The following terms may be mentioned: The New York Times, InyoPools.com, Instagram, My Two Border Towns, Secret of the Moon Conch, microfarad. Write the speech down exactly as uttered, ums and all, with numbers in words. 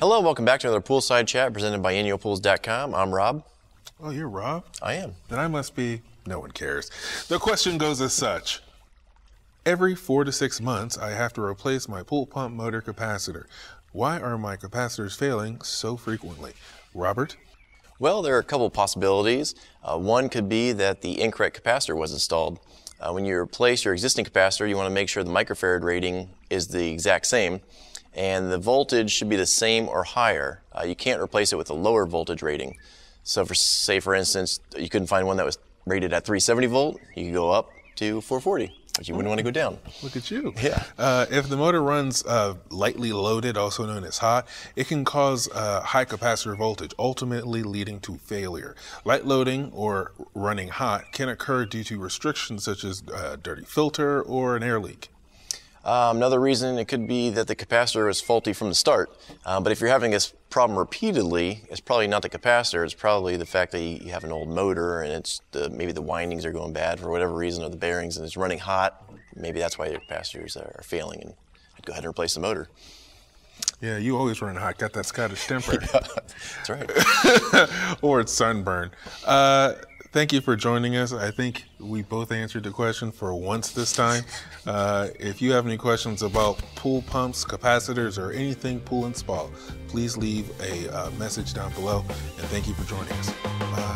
Hello, welcome back to another Poolside Chat presented by Inyo Pools dot com. I'm Rob. Oh, you're Rob? I am. Then I must be... No one cares. The question goes as such. Every four to six months, I have to replace my pool pump motor capacitor. Why are my capacitors failing so frequently? Robert? Well, there are a couple possibilities. Uh, one could be that the incorrect capacitor was installed. Uh, when you replace your existing capacitor, you want to make sure the microfarad rating is the exact same, and the voltage should be the same or higher. Uh, you can't replace it with a lower voltage rating. So for, say for instance, you couldn't find one that was rated at three seventy volt, you could go up to four forty, but you wouldn't want to go down. Look at you. Yeah. Uh, if the motor runs uh, lightly loaded, also known as hot, it can cause uh, high capacitor voltage, ultimately leading to failure. Light loading or running hot can occur due to restrictions such as a dirty filter or an air leak. Uh, another reason, it could be that the capacitor was faulty from the start. Uh, but if you're having this problem repeatedly, it's probably not the capacitor, it's probably the fact that you have an old motor and it's the, maybe the windings are going bad for whatever reason, or the bearings, and it's running hot. Maybe that's why your capacitors are failing, and I'd go ahead and replace the motor. Yeah, you always run hot. Got that Scottish temper. Yeah, that's right. Or it's sunburn. Uh, Thank you for joining us. I think we both answered the question for once this time. Uh, if you have any questions about pool pumps, capacitors, or anything pool and spa, please leave a uh, message down below. And thank you for joining us. Bye.